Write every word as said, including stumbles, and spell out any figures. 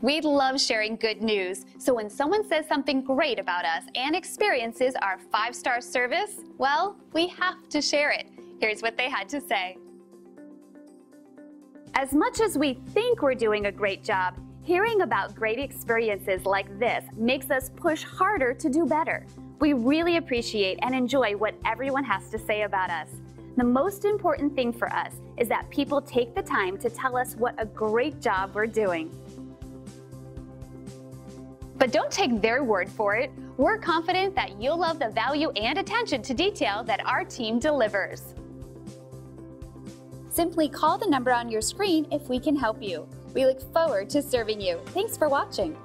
We love sharing good news, so when someone says something great about us and experiences our five-star service, well, we have to share it. Here's what they had to say. As much as we think we're doing a great job, hearing about great experiences like this makes us push harder to do better. We really appreciate and enjoy what everyone has to say about us. The most important thing for us is that people take the time to tell us what a great job we're doing. But don't take their word for it. We're confident that you'll love the value and attention to detail that our team delivers. Simply call the number on your screen if we can help you. We look forward to serving you. Thanks for watching.